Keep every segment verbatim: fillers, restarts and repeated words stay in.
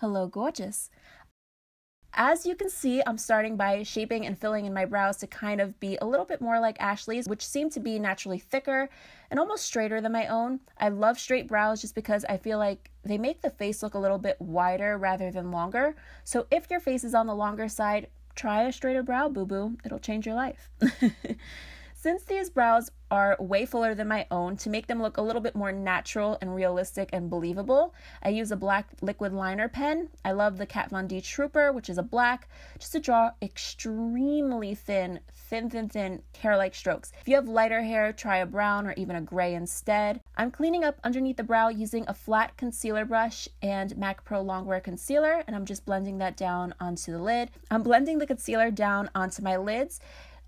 Hello, gorgeous. As you can see, I'm starting by shaping and filling in my brows to kind of be a little bit more like Ashley's, which seem to be naturally thicker and almost straighter than my own. I love straight brows just because I feel like they make the face look a little bit wider rather than longer. So if your face is on the longer side, try a straighter brow, boo-boo. It'll change your life. Since these brows are way fuller than my own, to make them look a little bit more natural and realistic and believable, I use a black liquid liner pen. I love the Kat Von D Trooper, which is a black, just to draw extremely thin, thin, thin, thin hair-like strokes. If you have lighter hair, try a brown or even a gray instead. I'm cleaning up underneath the brow using a flat concealer brush and MAC Pro Longwear Concealer, and I'm just blending that down onto the lid. I'm blending the concealer down onto my lids.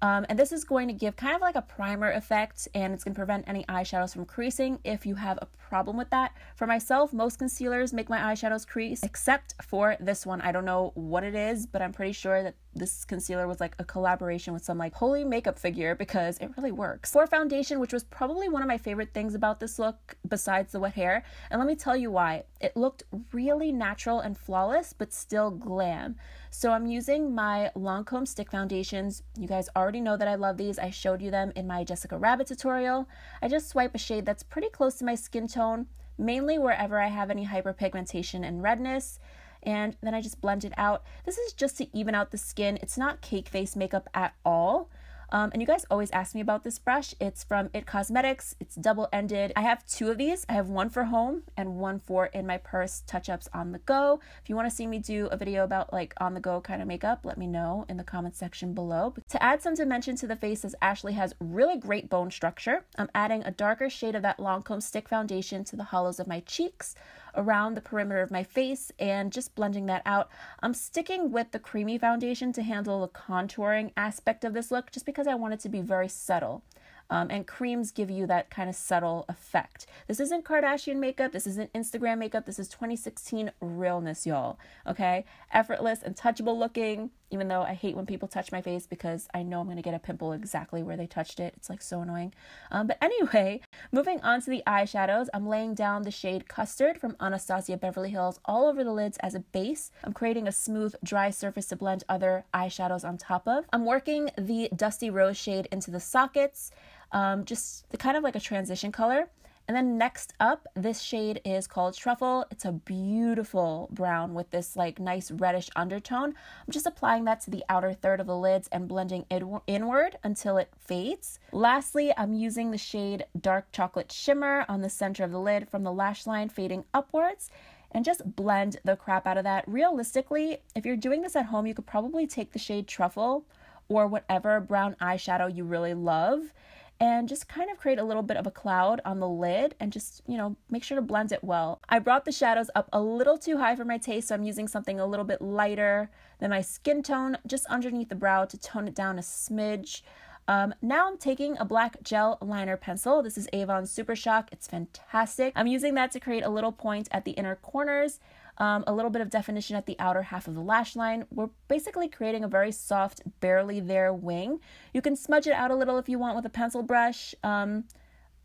Um, and this is going to give kind of like a primer effect, and it's going to prevent any eyeshadows from creasing if you have a problem with that. For myself, most concealers make my eyeshadows crease, except for this one. I don't know what it is, but I'm pretty sure that this concealer was like a collaboration with some like holy makeup figure because it really works. For foundation, which was probably one of my favorite things about this look besides the wet hair, and let me tell you why. It looked really natural and flawless, but still glam. So I'm using my Lancôme stick foundations. You guys already know that I love these. I showed you them in my Jessica Rabbit tutorial. I just swipe a shade that's pretty close to my skin tone, mainly wherever I have any hyperpigmentation and redness. And then I just blend it out. This is just to even out the skin. It's not cake face makeup at all. Um, and you guys always ask me about this brush. It's from It Cosmetics. It's double-ended. I have two of these. I have one for home and one for in my purse touch-ups on the go. If you want to see me do a video about like on the go kind of makeup, let me know in the comment section below. To add some dimension to the face, as Ashley has really great bone structure, I'm adding a darker shade of that Lancôme stick foundation to the hollows of my cheeks, around the perimeter of my face, and just blending that out. I'm sticking with the creamy foundation to handle the contouring aspect of this look just because I want it to be very subtle. Um, and creams give you that kind of subtle effect. This isn't Kardashian makeup. This isn't Instagram makeup. This is twenty sixteen realness, y'all. Okay? Effortless and touchable looking, even though I hate when people touch my face because I know I'm going to get a pimple exactly where they touched it. It's like so annoying. Um, but anyway, moving on to the eyeshadows, I'm laying down the shade Custard from Anastasia Beverly Hills all over the lids as a base. I'm creating a smooth, dry surface to blend other eyeshadows on top of. I'm working the Dusty Rose shade into the sockets. Um, just kind of like a transition color. And then next up, this shade is called Truffle. It's a beautiful brown with this like nice reddish undertone. I'm just applying that to the outer third of the lids and blending it inward until it fades. Lastly, I'm using the shade Dark Chocolate Shimmer on the center of the lid from the lash line fading upwards, and just blend the crap out of that. Realistically, if you're doing this at home, you could probably take the shade Truffle or whatever brown eyeshadow you really love and just kind of create a little bit of a cloud on the lid and just, you know, make sure to blend it well. I brought the shadows up a little too high for my taste, so I'm using something a little bit lighter than my skin tone, just underneath the brow to tone it down a smidge. Um, now I'm taking a black gel liner pencil. This is Avon Super Shock. It's fantastic. I'm using that to create a little point at the inner corners, um, a little bit of definition at the outer half of the lash line. We're basically creating a very soft, barely there wing. You can smudge it out a little if you want with a pencil brush. Um,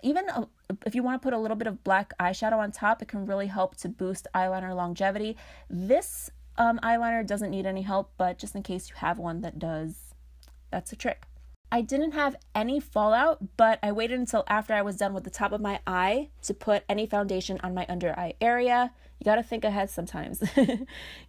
even a, if you want to put a little bit of black eyeshadow on top, it can really help to boost eyeliner longevity. This um, eyeliner doesn't need any help, but just in case you have one that does, that's a trick. I didn't have any fallout, but I waited until after I was done with the top of my eye to put any foundation on my under eye area. You gotta think ahead sometimes.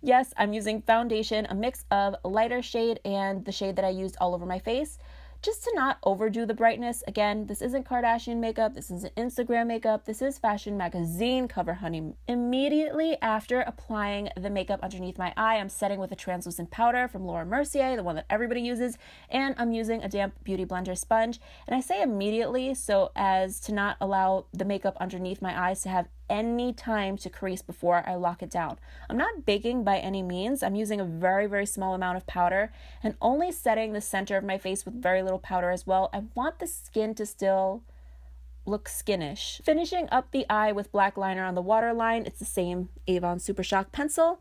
Yes, I'm using foundation, a mix of lighter shade and the shade that I used all over my face, just to not overdo the brightness. Again, this isn't Kardashian makeup, this isn't Instagram makeup, this is fashion magazine cover, honey. Immediately after applying the makeup underneath my eye, I'm setting with a translucent powder from Laura Mercier, the one that everybody uses, and I'm using a damp beauty blender sponge. And I say immediately so as to not allow the makeup underneath my eyes to have any time to crease before I lock it down. I'm not baking by any means. I'm using a very, very small amount of powder and only setting the center of my face with very little powder as well. I want the skin to still look skinnish. Finishing up the eye with black liner on the waterline. It's the same Avon Super Shock pencil.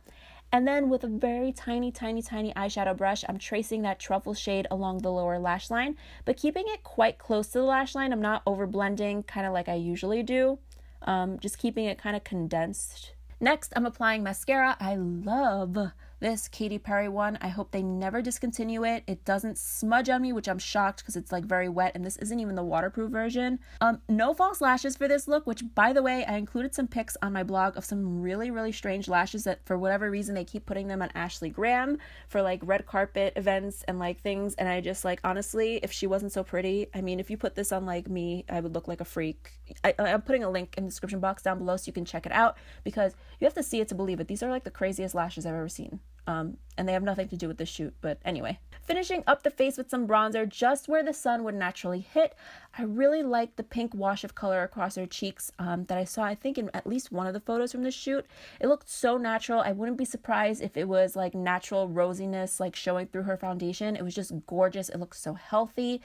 And then with a very tiny, tiny, tiny eyeshadow brush, I'm tracing that Truffle shade along the lower lash line, but keeping it quite close to the lash line. I'm not over blending, kind of like I usually do. Um, just keeping it kind of condensed. Next, I'm applying mascara. I love this Katy Perry one. I hope they never discontinue it. It doesn't smudge on me, which I'm shocked because it's like very wet, and this isn't even the waterproof version. Um, no false lashes for this look, which by the way, I included some pics on my blog of some really, really strange lashes that for whatever reason, they keep putting them on Ashley Graham for like red carpet events and like things. And I just like, honestly, if she wasn't so pretty, I mean, if you put this on like me, I would look like a freak. I, I'm putting a link in the description box down below so you can check it out because you have to see it to believe it. These are like the craziest lashes I've ever seen. Um, and they have nothing to do with this shoot, but anyway. Finishing up the face with some bronzer just where the sun would naturally hit. I really like the pink wash of color across her cheeks um, that I saw, I think, in at least one of the photos from this shoot. It looked so natural. I wouldn't be surprised if it was like natural rosiness, like showing through her foundation. It was just gorgeous. It looked so healthy.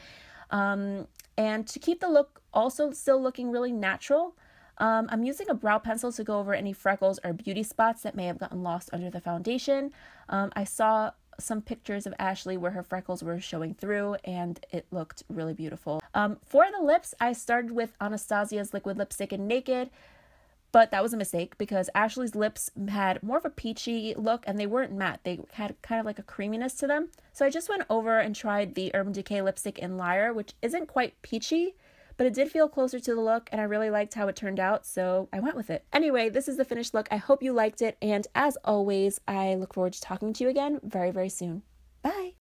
Um, and to keep the look also still looking really natural, Um, I'm using a brow pencil to go over any freckles or beauty spots that may have gotten lost under the foundation. Um, I saw some pictures of Ashley where her freckles were showing through and it looked really beautiful. Um, for the lips, I started with Anastasia's liquid lipstick in Naked, but that was a mistake because Ashley's lips had more of a peachy look and they weren't matte. They had kind of like a creaminess to them. So I just went over and tried the Urban Decay lipstick in Liar, which isn't quite peachy, but it did feel closer to the look and I really liked how it turned out, so I went with it. Anyway, this is the finished look. I hope you liked it, and as always, I look forward to talking to you again very, very soon. Bye!